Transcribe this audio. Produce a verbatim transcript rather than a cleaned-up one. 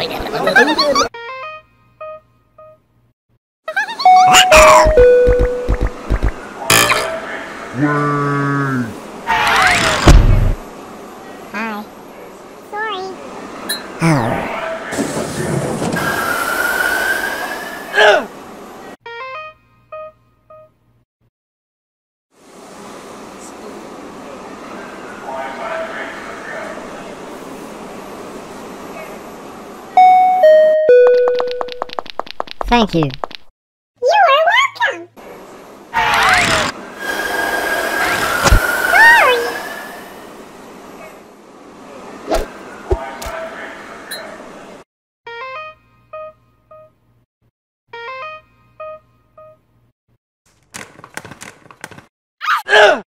Thank you. You are welcome. Sorry. Ah!